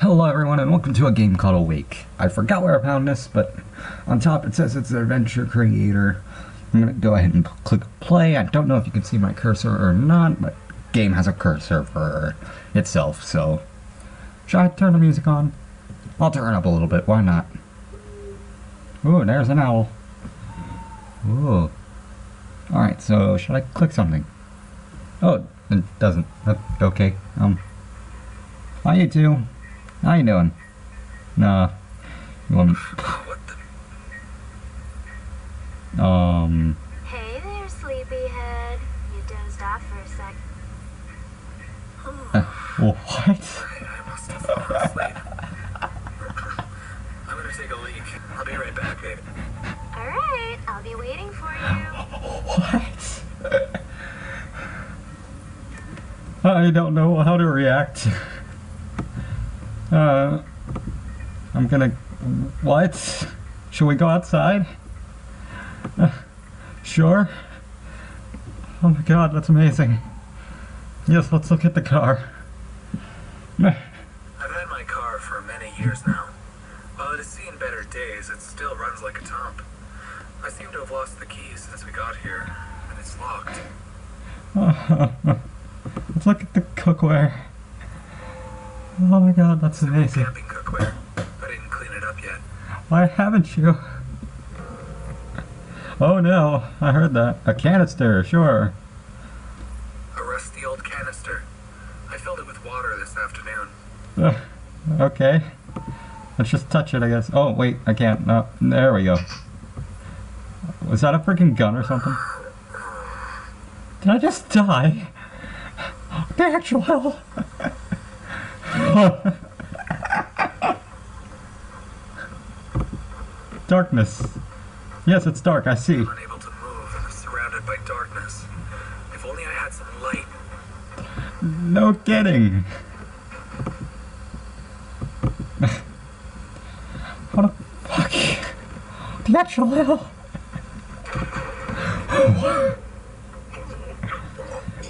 Hello everyone and welcome to a game called Awake. I forgot where I found this, but on top it says it's Adventure Creator. I'm going to go ahead and click play. I don't know if you can see my cursor or not, but the game has a cursor for itself, so... Should I turn the music on? I'll turn it up a little bit, why not? Ooh, there's an owl. Ooh. Alright, so should I click something? Oh, it doesn't. Okay. Hi you two. How you doing? Nah. You want me? Hey there, sleepyhead. You dozed off for a sec. What? I'm gonna take a leak. I'll be right back, babe. Alright, I'll be waiting for you. What? I don't know how to react. I'm gonna... What? Should we go outside? Sure. Oh my god, that's amazing. Yes, let's look at the car. I've had my car for many years now. While it has seen better days, it still runs like a top. I seem to have lost the keys since we got here, and it's locked. Let's look at the cookware. Oh my god, that's amazing. Camping cookware, but I didn't clean it up yet. Why haven't you? Oh no, I heard that. A canister, sure. A rusty old canister. I filled it with water this afternoon. Okay. Let's just touch it, I guess. Oh, wait, I can't. No, there we go. Was that a freaking gun or something? Did I just die? What the actual hell? Darkness. Yes, it's dark, I see. I'm unable to move and I'm surrounded by darkness. If only I had some light. No kidding. What the fuck? The actual hell.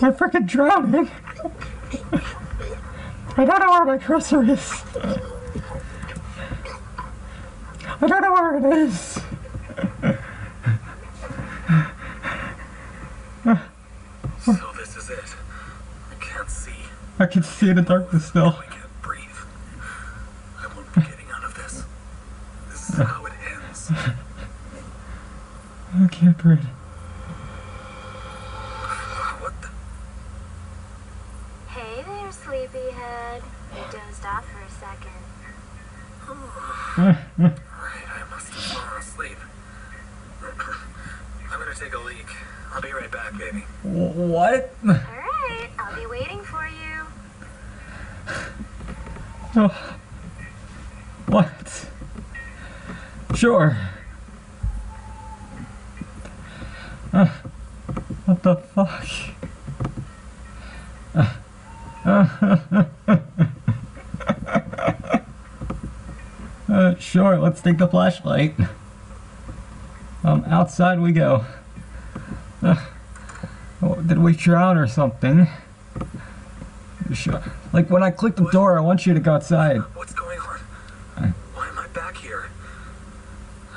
I'm freaking drowning. I don't know where my cursor is. I don't know where it is. So this is it. I can't see. I can see in the darkness still. I can't breathe. I won't be getting out of this. This is how it ends. I can't breathe. Sleepyhead, you dozed off for a second. Right, I must have fallen asleep. I'm gonna take a leak. I'll be right back, baby. What? Alright, I'll be waiting for you. Oh. What? Sure. What the fuck? Sure, let's take the flashlight. Outside we go. Did we drown or something? Sure. Like when I click the door, I want you to go outside. What's going on? Why am I back here?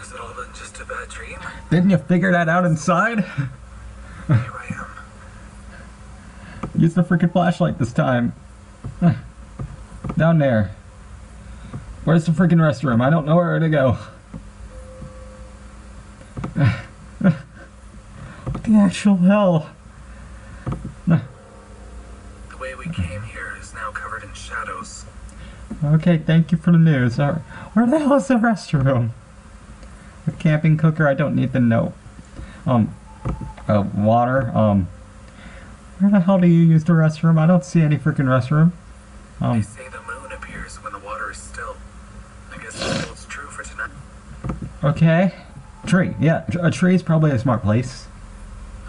Is it all been just a bad dream? Didn't you figure that out inside? Use the freaking flashlight this time. Down there. Where's the freaking restroom? I don't know where to go. What the actual hell? The way we came here is now covered in shadows. Okay, thank you for the news. All right. Where the hell is the restroom? A camping cooker? I don't need to know. Water? Where the hell do you use the restroom? I don't see any freaking restroom. They say the moon appears when the water is still. I guess that holds true for tonight. Okay. Tree. Yeah, a tree is probably a smart place.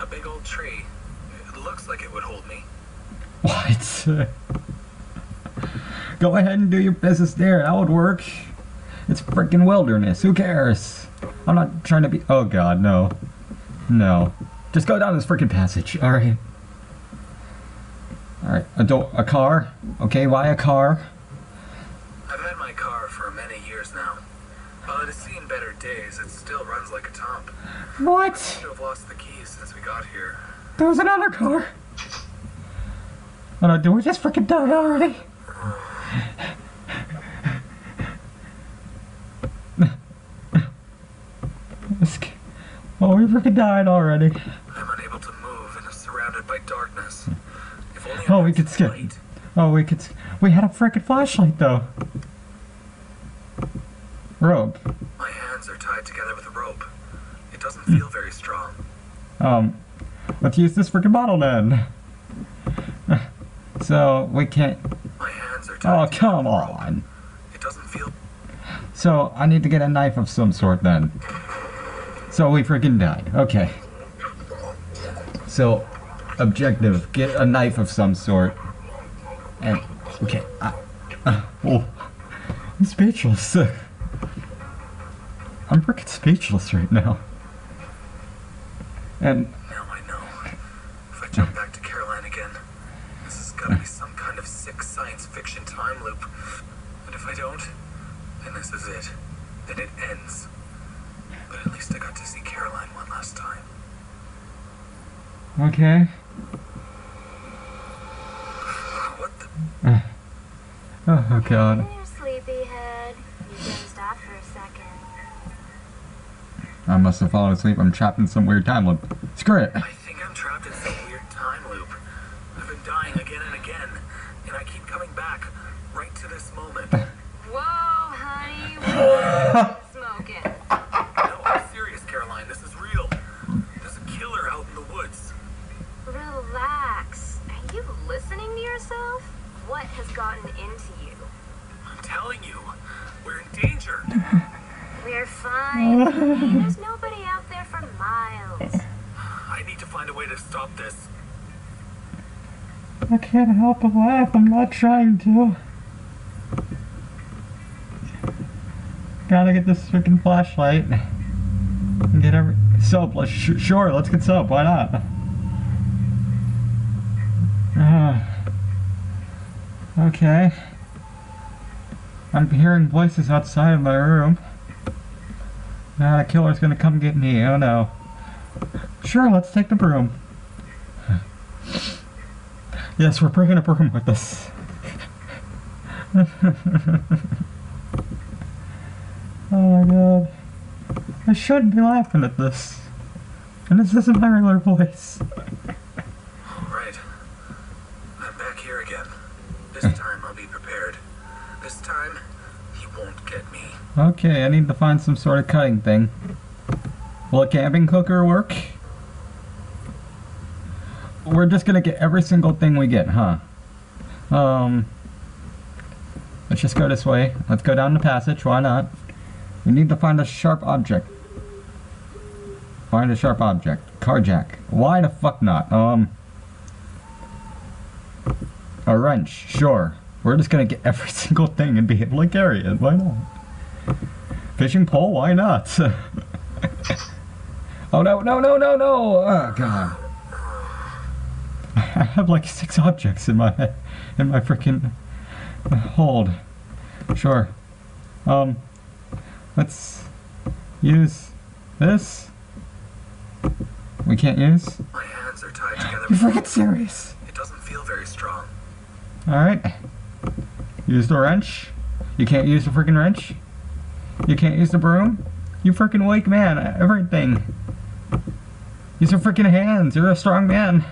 A big old tree. It looks like it would hold me. What? Go ahead and do your business there. That would work. It's freaking wilderness. Who cares? I'm not trying to be... Oh, God, no. No. Just go down this freaking passage. All right. Alright, a car. Okay, why a car? I I've had my car for many years now. While it has seen better days, it still runs like a top. What? I should have lost the keys since we got here. There was another car. Oh no, dude, we're just freaking done already. Oh, we freaking died already. I'm unable to move and is surrounded by darkness. If only I could skip. Oh, we could. We had a freaking flashlight though. Rope. My hands are tied together with a rope. It doesn't feel very strong. Let's use this freaking bottle then. So we can't. My hands are tied. Oh, come on. It doesn't feel. So I need to get a knife of some sort then. So we freaking died. Okay. So, objective: get a knife of some sort. And okay. Oh, I'm speechless. I'm freaking speechless right now. And now I know. If I jump back to Caroline again, this has got to be some kind of sick science fiction time loop. But if I don't, then this is it. Then it ends. But at least I got to see Caroline one last time. Okay. What the? Oh God. Hey, you sleepyhead. You didn't stop for a second. I must have fallen asleep. I'm trapped in some weird time loop. Screw it. I think I'm trapped in some weird time loop. I've been dying again and again, and I keep coming back right to this moment. Whoa, honey. Whoa. What has gotten into you? I'm telling you, we're in danger. We're fine. There's nobody out there for miles. I need to find a way to stop this. I can't help but laugh. I'm not trying to. Gotta get this freaking flashlight. And get every soap. Let's sure, let's get soap. Why not? Okay. I'm hearing voices outside of my room. Now the killer's gonna come get me. Oh no. Sure, let's take the broom. Yes, we're bringing a broom with us. Oh my God. I shouldn't be laughing at this. And this isn't my regular voice. Alright. I'm back here again. This time I'll be prepared. This time, he won't get me. Okay, I need to find some sort of cutting thing. Will a camping cooker work? We're just gonna get every single thing we get, huh? Let's just go this way. Let's go down the passage, why not? We need to find a sharp object. Find a sharp object. Car jack. Why the fuck not? A wrench, sure. We're just gonna get every single thing and be able to carry it. Why not? Fishing pole, why not? Oh no, no, no, no, no! Oh God. I have like 6 objects in my head, in my freaking hold. Sure. Let's use this. We can't use. My hands are tied together. You're freaking serious. It doesn't feel very strong. Alright. Use the wrench. You can't use the freaking wrench. You can't use the broom. You freaking weak man. Everything. Use your freaking hands. You're a strong man.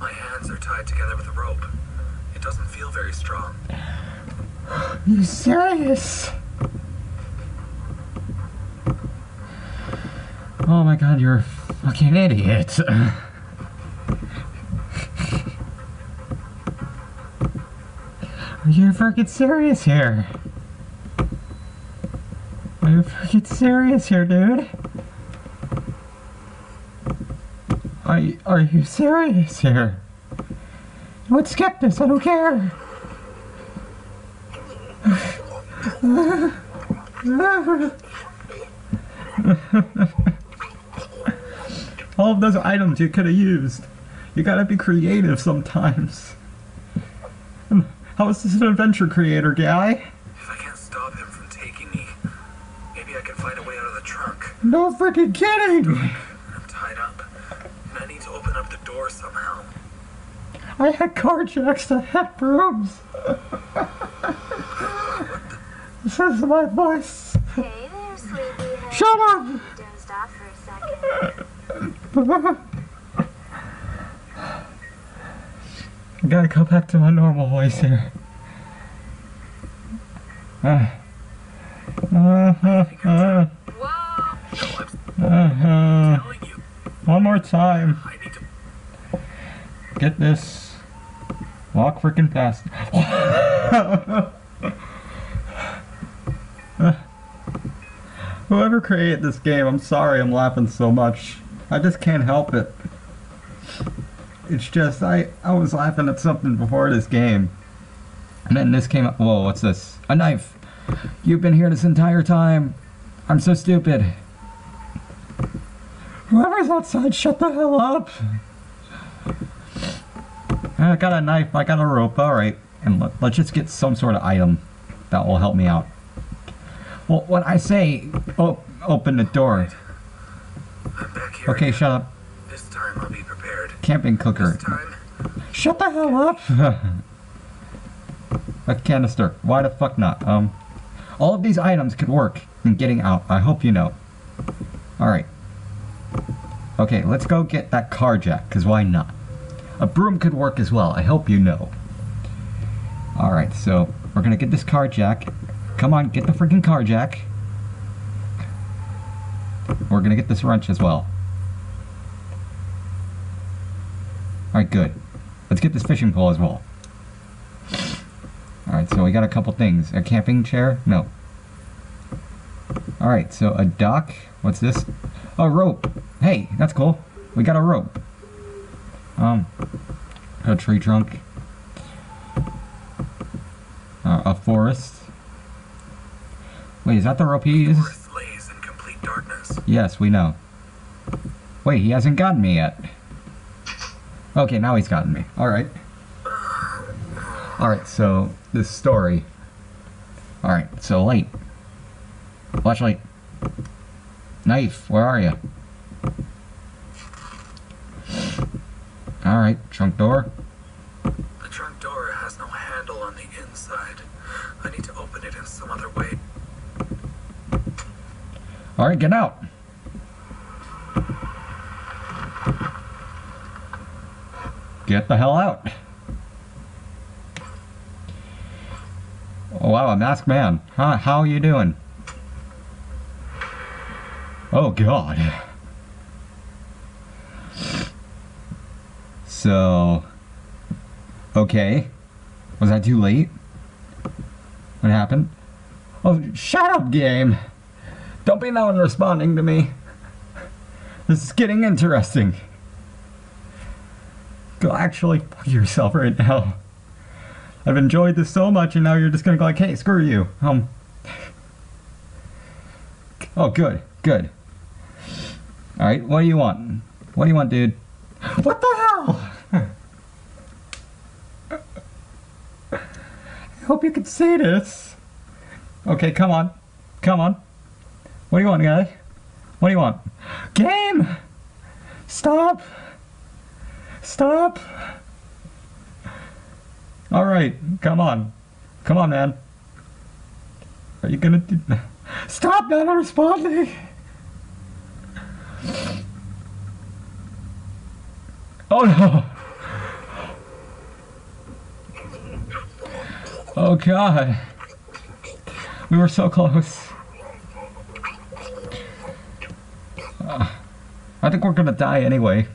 My hands are tied together with a rope. It doesn't feel very strong. You serious? Oh my God, you're a fucking idiot. Are you freaking serious here? Are you freaking serious here, dude? Are you serious here? Let's skip this, I don't care. All of those items you could have used. You gotta be creative sometimes. How is this an adventure creator, guy? If I can't stop him from taking me, maybe I can find a way out of the trunk. No freaking kidding! I'm tied up, and I need to open up the door somehow. I had carjacks, I had brooms. This is my voice. Hey there, sleepyhead. Shut up! You dozed off for a second. I gotta go back to my normal voice here. One more time. Get this. Walk freaking fast. Whoever created this game, I'm sorry I'm laughing so much. I just can't help it. It's just, I was laughing at something before this game. And then this came up. Whoa, what's this? A knife! You've been here this entire time! I'm so stupid. Whoever's outside, shut the hell up! I got a knife, I got a rope, alright. And let's just get some sort of item that will help me out. Well, when I say open the door... I'm back here. Okay, shut up. This time I'll be prepared. Camping cooker. Shut the hell up! A canister. Why the fuck not? All of these items could work in getting out. I hope you know. Alright. Okay, let's go get that carjack, because why not? A broom could work as well. I hope you know. Alright, so we're gonna get this carjack. Come on, get the freaking carjack. We're gonna get this wrench as well. Alright, good. Let's get this fishing pole as well. Alright, so we got a couple things. A camping chair? No. Alright, so a dock. What's this? A rope. Hey, that's cool. We got a rope. A tree trunk. A forest. Wait, is that the rope he used? The forest lays in complete darkness. Yes, we know. Wait, he hasn't gotten me yet. Okay, now he's gotten me. Alright. Alright, so this story. Alright, so light. Flashlight. Knife, where are you? Alright, trunk door. The trunk door has no handle on the inside. I need to open it in some other way. Alright, get out. Get the hell out. Oh, wow, a masked man. Huh, how are you doing? Oh, God. So, okay. Was that too late? What happened? Oh, shut up, game. Don't be now responding to me. This is getting interesting. Go actually fuck yourself right now. I've enjoyed this so much and now you're just gonna go like, hey, screw you. Oh, good, good. Alright, what do you want? What do you want, dude? What the hell? I hope you can see this. Okay, come on. Come on. What do you want, guy? What do you want? Game! Stop! Stop! Alright, come on. Come on, man. Are you gonna do... Stop not responding! Oh no! Oh God! We were so close. I think we're gonna die anyway.